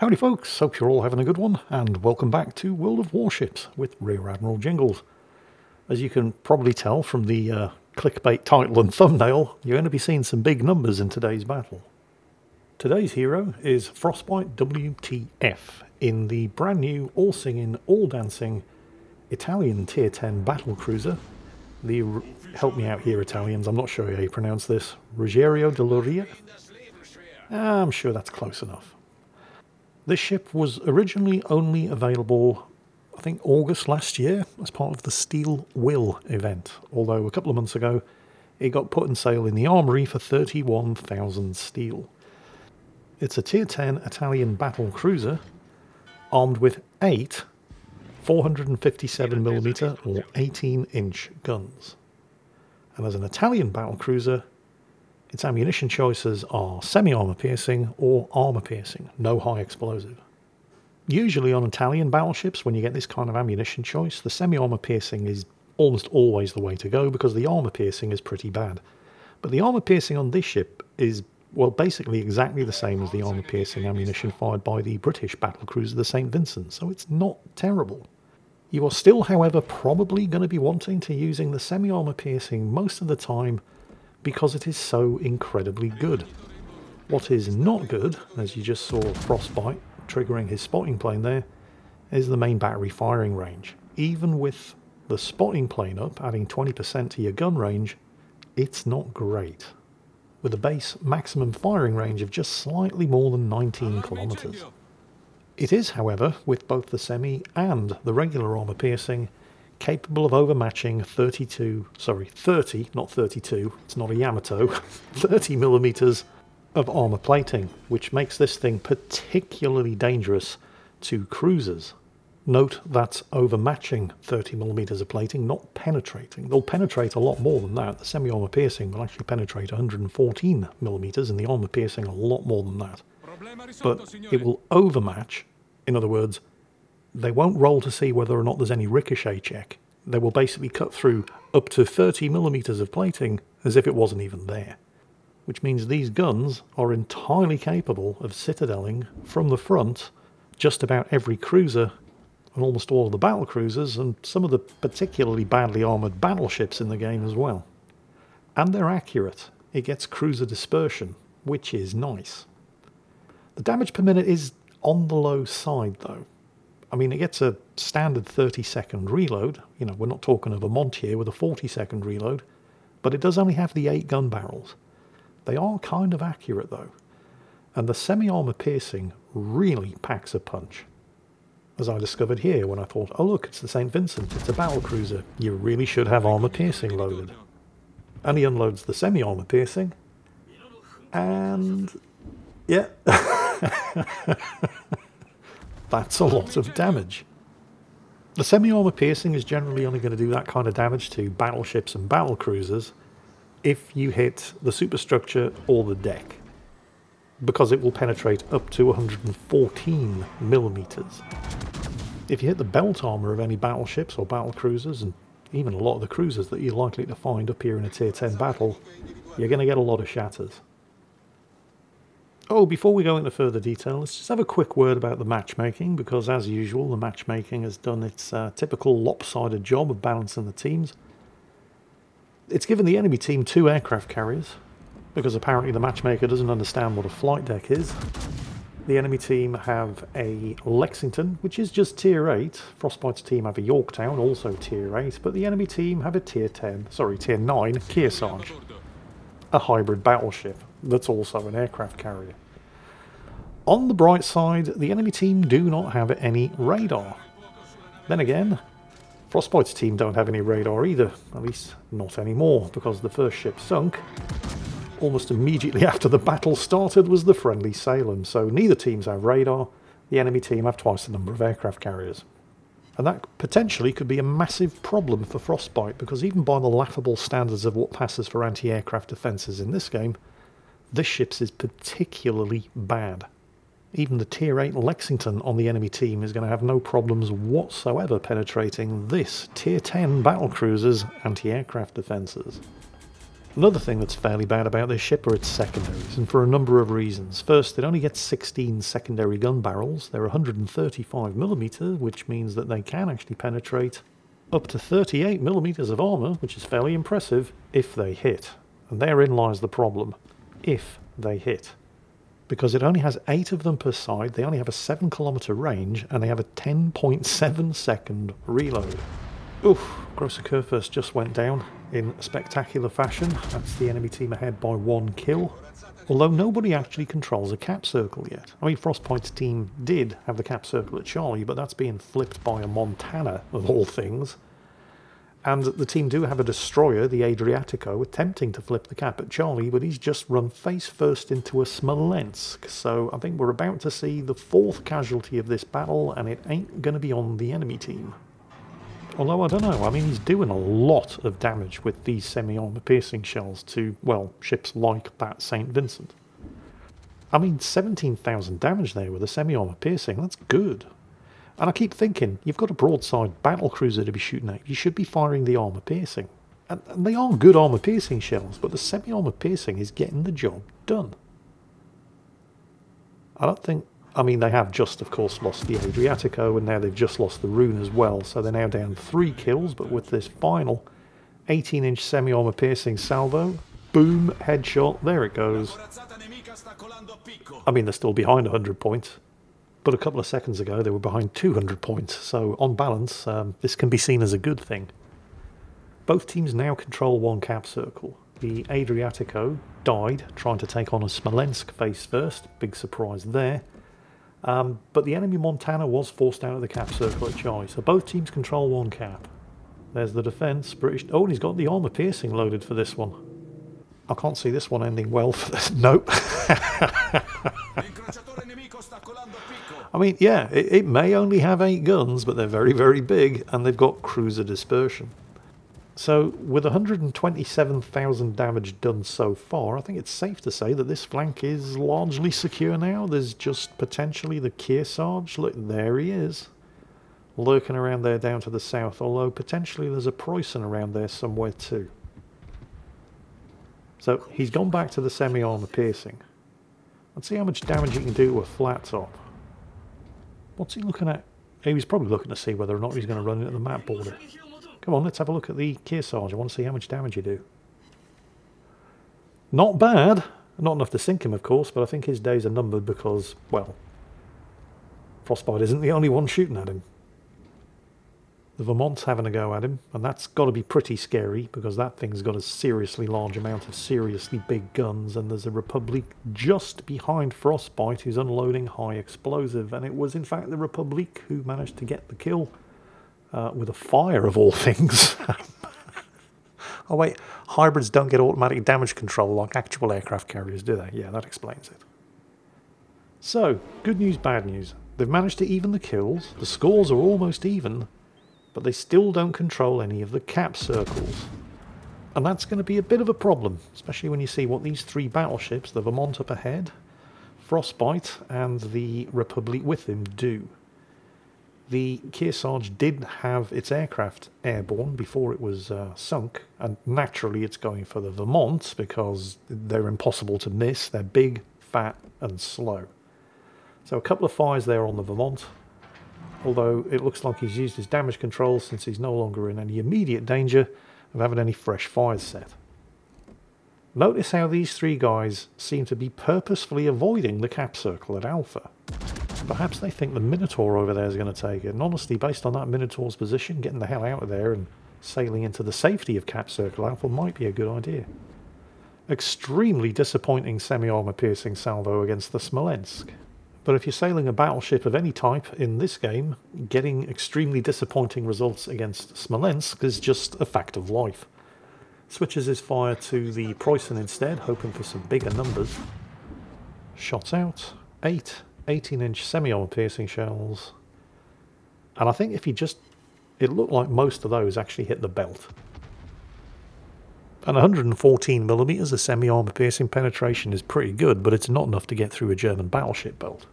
Howdy folks, hope you're all having a good one, and welcome back to World of Warships with Rear Admiral Jingles. As you can probably tell from the clickbait title and thumbnail, you're going to be seeing some big numbers in today's battle. Today's hero is Frostbite WTF in the brand new, all-singing, all-dancing Italian Tier 10 battlecruiser. Help me out here, Italians, I'm not sure how you pronounce this. Ruggiero di Lauria? I'm sure that's close enough. This ship was originally only available, I think, August last year as part of the Steel Will event, although a couple of months ago it got put in sale in the armoury for 31,000 steel. It's a Tier 10 Italian battle cruiser armed with 8 457mm or 18-inch guns. And as an Italian battlecruiser, its ammunition choices are semi-armour piercing or armour piercing, no high explosive. Usually on Italian battleships, when you get this kind of ammunition choice, the semi-armour piercing is almost always the way to go because the armour piercing is pretty bad. But the armour piercing on this ship is, well, basically exactly the same as the armour piercing ammunition fired by the British battlecruiser the St. Vincent, so it's not terrible. You are still, however, probably going to be wanting to using the semi-armour piercing most of the time because it is so incredibly good. What is not good, as you just saw Frostbite triggering his spotting plane there, is the main battery firing range. Even with the spotting plane up, adding 20% to your gun range, it's not great, with a base maximum firing range of just slightly more than 19 kilometres. It is, however, with both the semi and the regular armour piercing, capable of overmatching 30mm of armour plating, which makes this thing particularly dangerous to cruisers. Note that's overmatching 30mm of plating, not penetrating. They'll penetrate a lot more than that. The semi-armour piercing will actually penetrate 114mm and the armour piercing a lot more than that. But it will overmatch. In other words, they won't roll to see whether or not there's any ricochet check. They will basically cut through up to 30mm of plating as if it wasn't even there. Which means these guns are entirely capable of citadelling from the front just about every cruiser and almost all of the battle cruisers and some of the particularly badly armoured battleships in the game as well. And they're accurate. It gets cruiser dispersion, which is nice. The damage per minute is on the low side though. I mean, it gets a standard 30-second reload. You know, we're not talking of a Montier with a 40-second reload, but it does only have the 8 gun barrels. They are kind of accurate though, and the semi-armour piercing really packs a punch. As I discovered here when I thought, oh look, it's the St. Vincent, it's a battlecruiser, you really should have armour piercing loaded. And he unloads the semi-armour piercing, and yeah, that's a lot of damage. The semi-armour piercing is generally only going to do that kind of damage to battleships and battlecruisers if you hit the superstructure or the deck, because it will penetrate up to 114mm. If you hit the belt armour of any battleships or battlecruisers, and even a lot of the cruisers that you're likely to find up here in a Tier 10 battle, you're going to get a lot of shatters. Oh, before we go into further detail, let's just have a quick word about the matchmaking, because as usual the matchmaking has done its typical lopsided job of balancing the teams. It's given the enemy team 2 aircraft carriers, because apparently the matchmaker doesn't understand what a flight deck is. The enemy team have a Lexington, which is just Tier 8. Frostbite's team have a Yorktown, also Tier 8, but the enemy team have a Tier 9 Kearsarge, a hybrid battleship that's also an aircraft carrier. On the bright side, the enemy team do not have any radar. Then again, Frostbite's team don't have any radar either, at least not anymore, because the first ship sunk almost immediately after the battle started was the friendly Salem, so neither teams have radar, the enemy team have twice the number of aircraft carriers. And that potentially could be a massive problem for Frostbite, because even by the laughable standards of what passes for anti-aircraft defences in this game, this ship's is particularly bad. Even the Tier 8 Lexington on the enemy team is going to have no problems whatsoever penetrating this Tier 10 battlecruiser's anti-aircraft defences. Another thing that's fairly bad about this ship are its secondaries, and for a number of reasons. First, it only gets 16 secondary gun barrels. They're 135mm, which means that they can actually penetrate up to 38mm of armour, which is fairly impressive, if they hit. And therein lies the problem, if they hit. Because it only has 8 of them per side, they only have a 7km range, and they have a 10.7 second reload. Oof, Großer Kurfürst just went down in spectacular fashion. That's the enemy team ahead by 1 kill. Although nobody actually controls a cap circle yet. I mean, Frostbite's team did have the cap circle at Charlie, but that's being flipped by a Montana, of all things. And the team do have a destroyer, the Adriatico, attempting to flip the cap at Charlie, but he's just run face first into a Smolensk. So I think we're about to see the 4th casualty of this battle, and it ain't going to be on the enemy team. Although, I don't know, I mean, he's doing a lot of damage with these semi-armor piercing shells to, well, ships like that St. Vincent. I mean, 17,000 damage there with a semi-armor piercing, that's good. And I keep thinking, you've got a broadside battlecruiser to be shooting at, you should be firing the armor piercing. And they are good armor piercing shells, but the semi-armor piercing is getting the job done. I don't think... I mean, they have just, of course, lost the Adriatico, and now they've just lost the Rune as well, so they're now down 3 kills, but with this final 18-inch semi-armor piercing salvo, boom, headshot, there it goes. I mean, they're still behind 100 points, but a couple of seconds ago they were behind 200 points, so on balance, this can be seen as a good thing. Both teams now control 1 cap circle. The Adriatico died trying to take on a Smolensk face first, big surprise there. But the enemy Montana was forced out of the cap circle at Charlie, so both teams control 1 cap. There's the defence, British... Oh, and he's got the armour piercing loaded for this one. I can't see this one ending well for this... Nope. I mean, yeah, it may only have 8 guns, but they're very, very big, and they've got cruiser dispersion. So, with 127,000 damage done so far, I think it's safe to say that this flank is largely secure now. There's just potentially the Kearsarge. Look, there he is. Lurking around there down to the south, although potentially there's a Preußen around there somewhere too. So, he's gone back to the semi-armor piercing. Let's see how much damage he can do to a flat top. What's he looking at? He was probably looking to see whether or not he's going to run into the map border. Come on, let's have a look at the Kearsarge. I want to see how much damage you do. Not bad. Not enough to sink him, of course, but I think his days are numbered because, well, Frostbite isn't the only one shooting at him. The Vermont's having a go at him, and that's got to be pretty scary because that thing's got a seriously large amount of seriously big guns, and there's a République just behind Frostbite who's unloading high explosive, and it was, in fact, the République who managed to get the kill. With a fire of all things. Oh wait, hybrids don't get automatic damage control like actual aircraft carriers, do they? Yeah, that explains it. So, good news, bad news. They've managed to even the kills, the scores are almost even, but they still don't control any of the cap circles. And that's going to be a bit of a problem, especially when you see what these 3 battleships, the Vermont up ahead, Frostbite, and the République with him, do. The Kearsarge did have its aircraft airborne before it was sunk, and naturally it's going for the Vermont because they're impossible to miss. They're big, fat, and slow. So a couple of fires there on the Vermont, although it looks like he's used his damage control since he's no longer in any immediate danger of having any fresh fires set. Notice how these 3 guys seem to be purposefully avoiding the cap circle at Alpha. Perhaps they think the Minotaur over there is going to take it, and honestly, based on that Minotaur's position, getting the hell out of there and sailing into the safety of Cap Circle Alpha might be a good idea. Extremely disappointing semi-armor piercing salvo against the Smolensk. But if you're sailing a battleship of any type in this game, getting extremely disappointing results against Smolensk is just a fact of life. Switches his fire to the Preußen instead, hoping for some bigger numbers. Shots out. 8. 18-inch semi-armor piercing shells, and I think if he just... it looked like most of those actually hit the belt. And 114mm of semi-armor piercing penetration is pretty good, but it's not enough to get through a German battleship belt.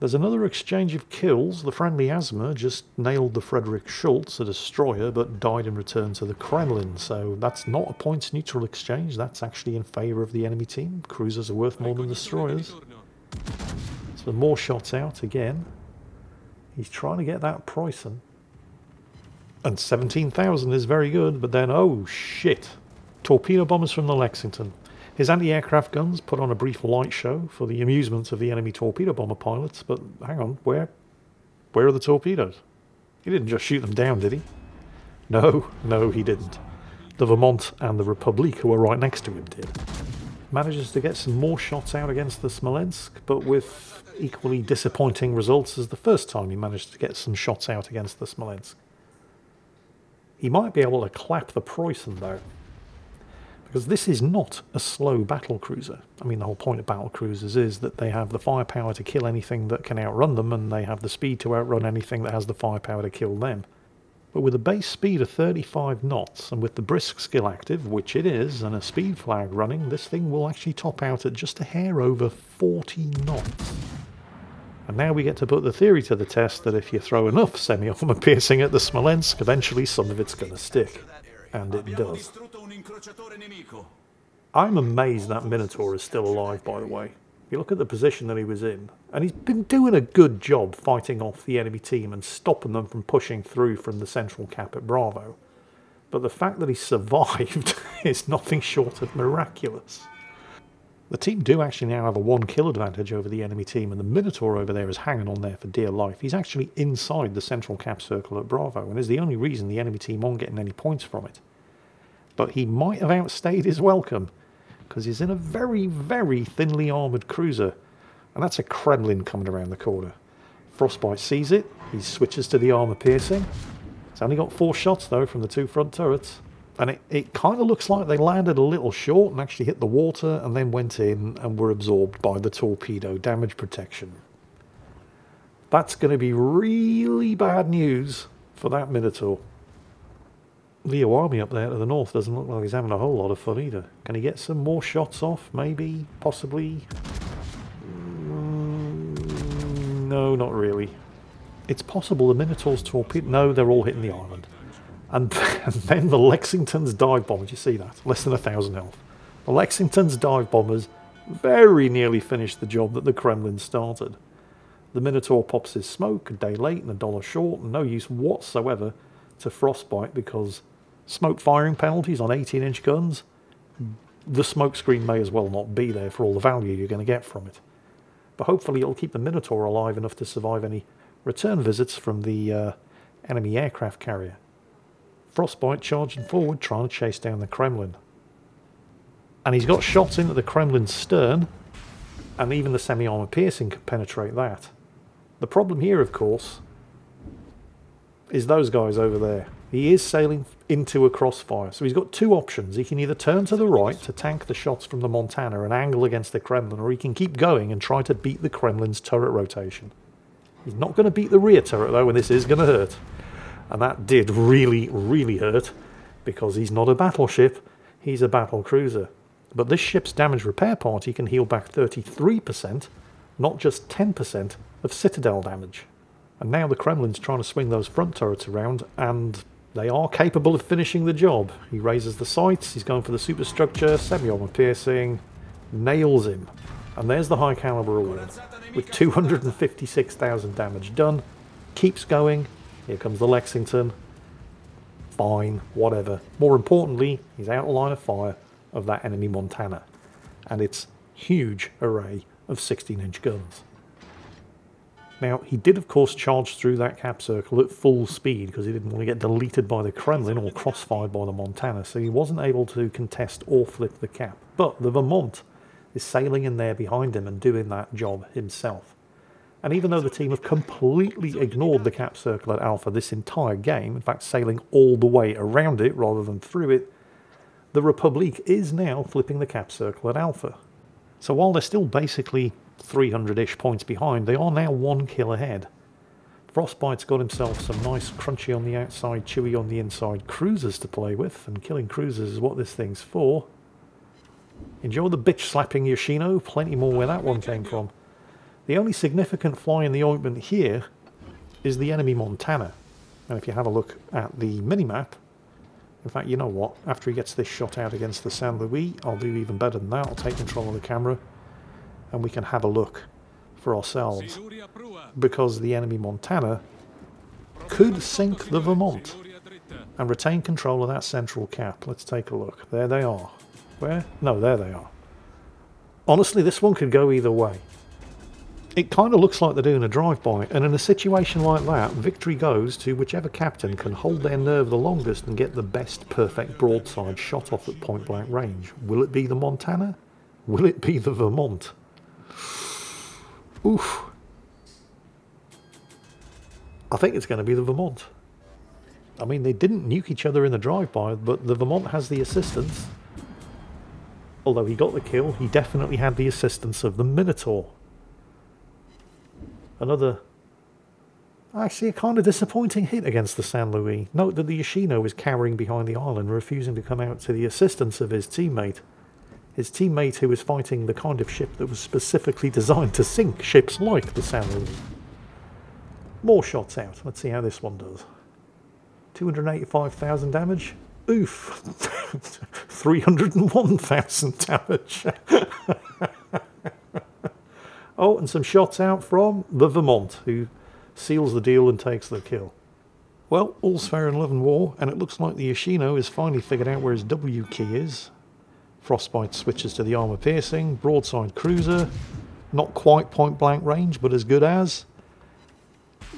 There's another exchange of kills. The friendly Asthma just nailed the Frederick Schultz, a destroyer, but died in return to the Kremlin. So that's not a points-neutral exchange. That's actually in favour of the enemy team. Cruisers are worth more than destroyers. So more shots out again. He's trying to get that Preußen. And 17,000 is very good, but then, oh shit. Torpedo bombers from the Lexington. His anti-aircraft guns put on a brief light show for the amusement of the enemy torpedo bomber pilots, but hang on, where are the torpedoes? He didn't just shoot them down, did he? No, he didn't. The Vermont and the République, who were right next to him, did. Manages to get some more shots out against the Smolensk, but with equally disappointing results as the first time he managed to get some shots out against the Smolensk. He might be able to clap the Preußen, though. Because this is not a slow battlecruiser. I mean, the whole point of battlecruisers is that they have the firepower to kill anything that can outrun them, and they have the speed to outrun anything that has the firepower to kill them. But with a base speed of 35 knots, and with the brisk skill active, which it is, and a speed flag running, this thing will actually top out at just a hair over 40 knots. And now we get to put the theory to the test that if you throw enough semi-armor piercing at the Smolensk, eventually some of it's going to stick. And it does. I'm amazed that Minotaur is still alive, by the way. You look at the position that he was in, and he's been doing a good job fighting off the enemy team and stopping them from pushing through from the central cap at Bravo. But the fact that he survived is nothing short of miraculous. The team do actually now have a 1 kill advantage over the enemy team, and the Minotaur over there is hanging on there for dear life. He's actually inside the central cap circle at Bravo, and is the only reason the enemy team aren't getting any points from it. But he might have outstayed his welcome, because he's in a very, very thinly armoured cruiser. And that's a Kremlin coming around the corner. Frostbite sees it, he switches to the armour piercing. It's only got 4 shots, though, from the 2 front turrets. And it kind of looks like they landed a little short and actually hit the water and then went in and were absorbed by the torpedo damage protection. That's going to be really bad news for that Minotaur. The Iwami up there to the north doesn't look like he's having a whole lot of fun either. Can he get some more shots off? Maybe? Possibly? No, not really. It's possible the Minotaur's torpedo... No, they're all hitting the island. And then the Lexington's dive bombers, you see that? Less than 1,000 health. The Lexington's dive bombers very nearly finished the job that the Kremlin started. The Minotaur pops his smoke, a day late and $1 short, and no use whatsoever to Frostbite because smoke firing penalties on 18-inch guns, the smoke screen may as well not be there for all the value you're going to get from it. But hopefully it'll keep the Minotaur alive enough to survive any return visits from the enemy aircraft carrier. Frostbite charging forward, trying to chase down the Kremlin. And he's got shots into the Kremlin's stern, and even the semi-armor piercing can penetrate that. The problem here, of course, is those guys over there. He is sailing into a crossfire, so he's got 2 options. He can either turn to the right to tank the shots from the Montana and angle against the Kremlin, or he can keep going and try to beat the Kremlin's turret rotation. He's not going to beat the rear turret, though, and this is going to hurt. And that did really, really hurt, because he's not a battleship, he's a battle cruiser. But this ship's damage repair party can heal back 33%, not just 10% of citadel damage. And now the Kremlin's trying to swing those front turrets around, and they are capable of finishing the job. He raises the sights, he's going for the superstructure, semi-armor piercing, nails him. And there's the high caliber award, with 256,000 damage done, keeps going. Here comes the Lexington. Fine, whatever. More importantly, he's out of line of fire of that enemy Montana. And it's huge array of 16-inch guns. Now, he did, of course, charge through that cap circle at full speed because he didn't want to get deleted by the Kremlin or crossfired by the Montana, so he wasn't able to contest or flip the cap. But the Vermont is sailing in there behind him and doing that job himself. And even though the team have completely ignored the cap circle at Alpha this entire game, in fact sailing all the way around it rather than through it, the République is now flipping the cap circle at Alpha. So while they're still basically 300-ish points behind, they are now 1 kill ahead. Frostbite's got himself some nice crunchy on the outside, chewy on the inside cruisers to play with, and killing cruisers is what this thing's for. Enjoy the bitch-slapping Yoshino, plenty more where that one came from. The only significant fly in the ointment here is the enemy Montana. And if you have a look at the mini-map, in fact, you know what? After he gets this shot out against the San Luis, I'll do even better than that. I'll take control of the camera and we can have a look for ourselves. Because the enemy Montana could sink the Vermont and retain control of that central cap. Let's take a look. There they are. Where? No, there they are. Honestly, this one could go either way. It kind of looks like they're doing a drive-by, and in a situation like that, victory goes to whichever captain can hold their nerve the longest and get the best perfect broadside shot off at point-blank range. Will it be the Montana? Will it be the Vermont? Oof. I think it's going to be the Vermont. I mean, they didn't nuke each other in the drive-by, but the Vermont has the assistance. Although he got the kill, he definitely had the assistance of the Minotaur. Another, actually a kind of disappointing hit against the San Luis. Note that the Yoshino is cowering behind the island, refusing to come out to the assistance of his teammate. His teammate who is fighting the kind of ship that was specifically designed to sink ships like the San Luis. More shots out. Let's see how this one does. 285,000 damage. Oof. 301,000 damage. Oh, and some shots out from the Vermont, who seals the deal and takes the kill. Well, all's fair in love and war, and it looks like the Yoshino has finally figured out where his W key is. Frostbite switches to the armour piercing, broadside cruiser, not quite point blank range, but as good as.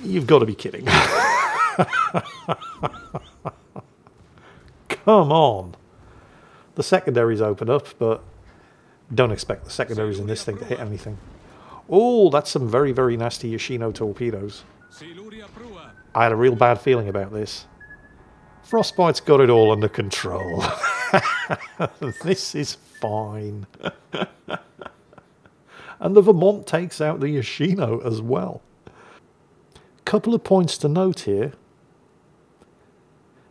You've got to be kidding. Come on. The secondaries open up, but don't expect the secondaries in this thing to hit anything. Oh, that's some very, very nasty Yoshino torpedoes. I had a real bad feeling about this. Frostbite's got it all under control. This is fine. And the Vermont takes out the Yoshino as well. Couple of points to note here.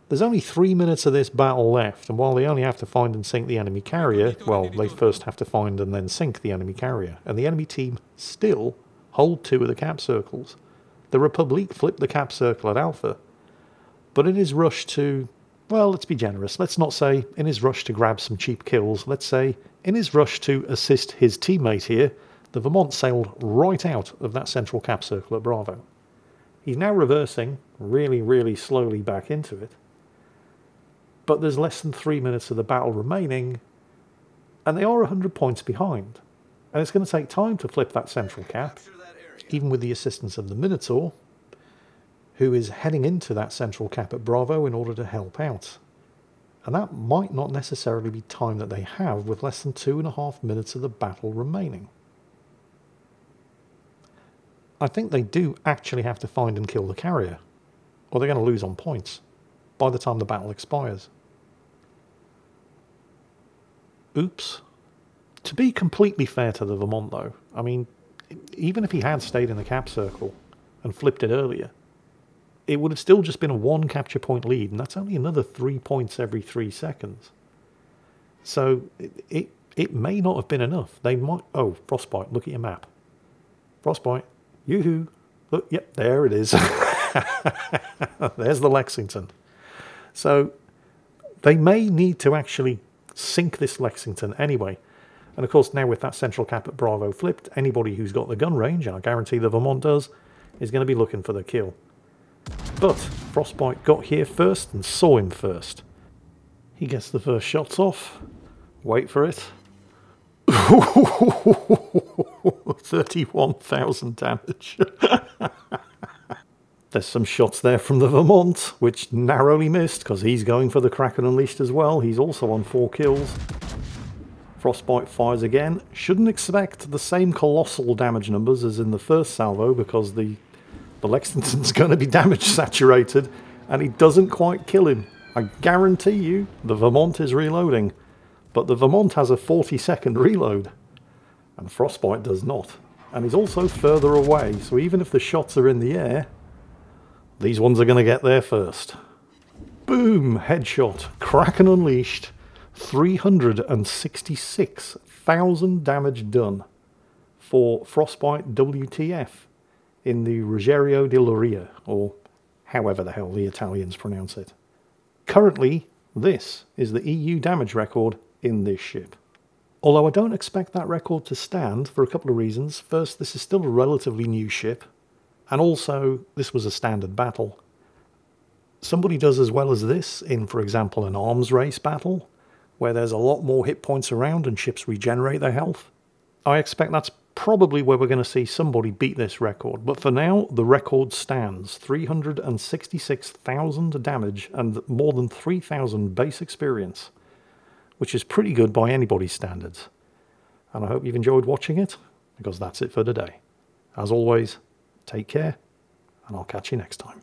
There's only 3 minutes of this battle left, and while they only have to find and sink the enemy carrier, well, they first have to find and then sink the enemy carrier, and the enemy team still hold two of the cap circles. The République flipped the cap circle at Alpha, but in his rush to, well, let's be generous, let's not say in his rush to grab some cheap kills, let's say in his rush to assist his teammate here, the Vermont sailed right out of that central cap circle at Bravo. He's now reversing really, really slowly back into it. But there's less than 3 minutes of the battle remaining, and they are 100 points behind. And it's going to take time to flip that central cap, even with the assistance of the Minotaur, who is heading into that central cap at Bravo in order to help out. And that might not necessarily be time that they have, with less than 2.5 minutes of the battle remaining. I think they do actually have to find and kill the carrier, or they're going to lose on points by the time the battle expires. Oops. To be completely fair to the Vermont, though, I mean, even if he had stayed in the cap circle and flipped it earlier, it would have still just been a one capture point lead, and that's only another 3 points every 3 seconds. So it may not have been enough. They might... Oh, Frostbite, look at your map. Frostbite, yoo-hoo. Look, yep, there it is. There's the Lexington. So they may need to actually sink this Lexington anyway. And of course, now with that central cap at Bravo flipped, anybody who's got the gun range, and I guarantee the Vermont does, is going to be looking for the kill. But Frostbite got here first and saw him first. He gets the first shots off. Wait for it. 31,000 damage. There's some shots there from the Vermont, which narrowly missed, because he's going for the Kraken Unleashed as well. He's also on 4 kills. Frostbite fires again. Shouldn't expect the same colossal damage numbers as in the first salvo, because the Lexington's going to be damage saturated, and he doesn't quite kill him. I guarantee you the Vermont is reloading, but the Vermont has a 40-second reload, and Frostbite does not. And he's also further away, so even if the shots are in the air, these ones are going to get there first. Boom! Headshot. Kraken Unleashed. 366,000 damage done. for Frostbite WTF in the Ruggiero di Lauria, or however the hell the Italians pronounce it. Currently, this is the EU damage record in this ship. Although I don't expect that record to stand for a couple of reasons. First, this is still a relatively new ship, and also this was a standard battle. Somebody does as well as this in, for example, an arms race battle, where there's a lot more hit points around and ships regenerate their health. I expect that's probably where we're going to see somebody beat this record, but for now the record stands. 366,000 damage and more than 3,000 base experience, which is pretty good by anybody's standards. And I hope you've enjoyed watching it, because that's it for today. As always, take care, and I'll catch you next time.